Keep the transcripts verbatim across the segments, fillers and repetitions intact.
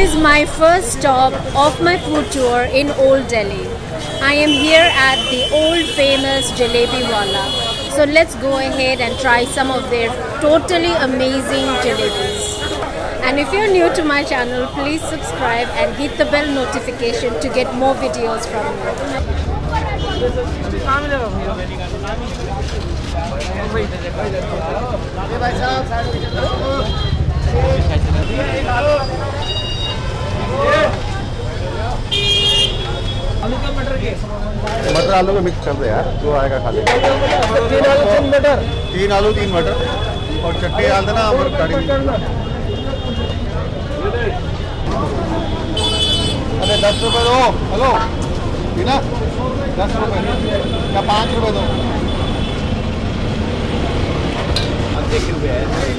is my first stop of my food tour in Old Delhi. I am here at the old famous Jalebi Wala. So let's go ahead and try some of their totally amazing jalebis. And if you're new to my channel, please subscribe and hit the bell notification to get more videos from me. मटर आलू में mix कर दे यार, जो आएगा खा लेंगे। तीन आलू तीन मटर तीन आलू तीन मटर और चटनी डाल देना। और गाड़ी अरे दस रुपए दो। हेलो बिना दस रुपए या पाँच रुपए दो। देख रुपये एक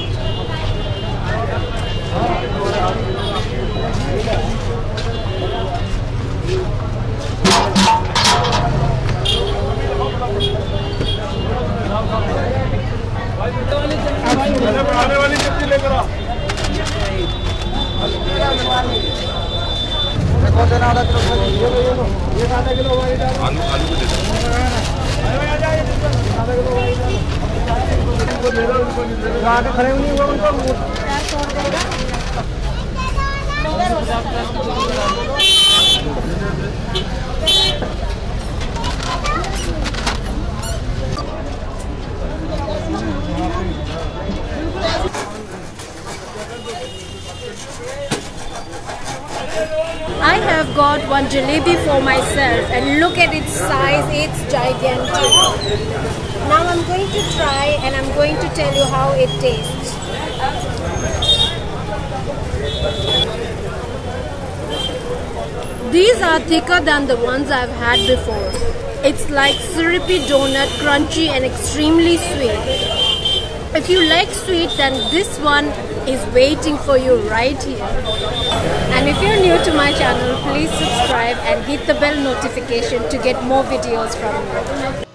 आने वाली चटनी लेकर आओ। ये आधा किलो वही डालो। आलू आलू को दे दो। आ जाए आधा किलो वही डालो। आधा खड़े नहीं हुआ उनको छोड़ देगा। I have got one jalebi for myself and look at its size, it's gigantic. Now I'm going to try and I'm going to tell you how it tastes. These are thicker than the ones I've had before. It's like syrupy donut, crunchy and extremely sweet. If you like sweet, then this one is waiting for you right here. And if you're new to my channel, please subscribe and hit the bell notification to get more videos from me.